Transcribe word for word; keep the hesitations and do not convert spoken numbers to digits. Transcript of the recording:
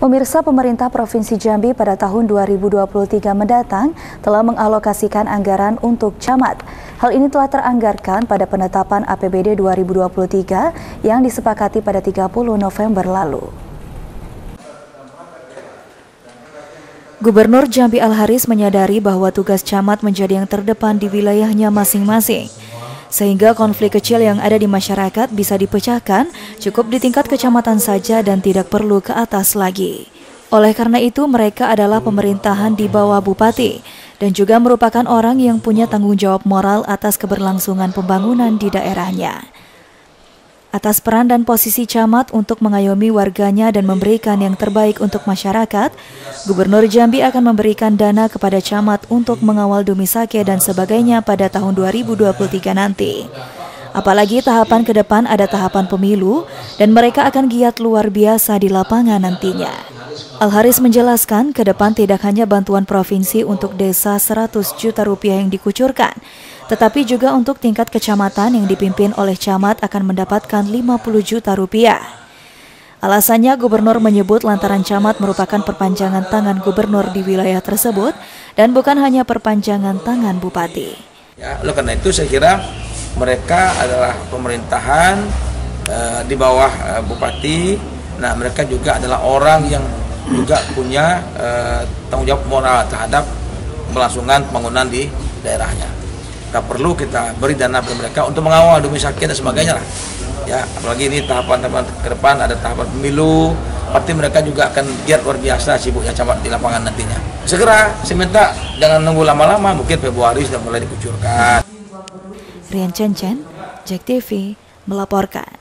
Pemirsa, pemerintah Provinsi Jambi pada tahun dua ribu dua puluh tiga mendatang telah mengalokasikan anggaran untuk camat. Hal ini telah teranggarkan pada penetapan A P B D dua ribu dua puluh tiga yang disepakati pada tiga puluh November lalu. Gubernur Jambi Al Haris menyadari bahwa tugas camat menjadi yang terdepan di wilayahnya masing-masing, sehingga konflik kecil yang ada di masyarakat bisa dipecahkan cukup di tingkat kecamatan saja dan tidak perlu ke atas lagi. Oleh karena itu, mereka adalah pemerintahan di bawah bupati dan juga merupakan orang yang punya tanggung jawab moral atas keberlangsungan pembangunan di daerahnya. Atas peran dan posisi camat untuk mengayomi warganya dan memberikan yang terbaik untuk masyarakat, Gubernur Jambi akan memberikan dana kepada camat untuk mengawal Dumisake dan sebagainya pada tahun dua ribu dua puluh tiga nanti. Apalagi tahapan ke depan ada tahapan pemilu dan mereka akan giat luar biasa di lapangan nantinya. Al Haris menjelaskan ke depan tidak hanya bantuan provinsi untuk desa seratus juta rupiah yang dikucurkan, tetapi juga untuk tingkat kecamatan yang dipimpin oleh camat akan mendapatkan lima puluh juta rupiah. Alasannya, gubernur menyebut lantaran camat merupakan perpanjangan tangan gubernur di wilayah tersebut dan bukan hanya perpanjangan tangan bupati. Ya, oleh karena itu saya kira mereka adalah pemerintahan e, di bawah e, bupati. Nah, mereka juga adalah orang yang juga punya e, tanggung jawab moral terhadap kelangsungan pembangunan di daerahnya. Tak perlu kita beri dana kepada mereka untuk mengawal Dumisake dan sebagainya lah. Ya, apalagi ini tahapan-tahapan ke depan ada tahapan pemilu, pasti mereka juga akan giat luar biasa sibuknya camat di lapangan nantinya. Segera, saya minta jangan nunggu lama-lama, mungkin Februari sudah mulai dikucurkan. Rian Cencen, J E K T V melaporkan.